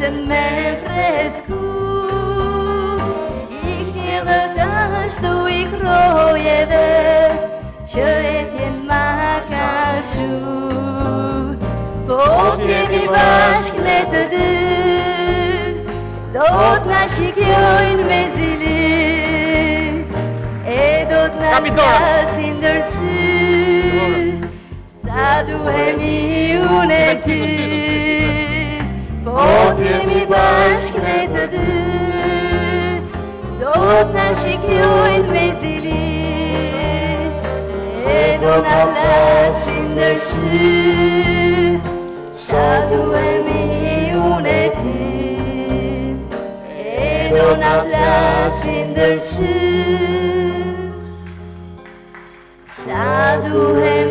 Te me fresku I kthjellë dashtu I krojeve që etje ma ka shu po t'jemi bashk ne të dy do t'na shikjojnë me zili e do t'na kasin dërsi sa duhemi unë e ti O t'jemi bashk ne të dy Do t'na shikjojnë me zili E do na lashin dërshy Sa duhemi unë e ti E do na lashin dërshy Sa duhemi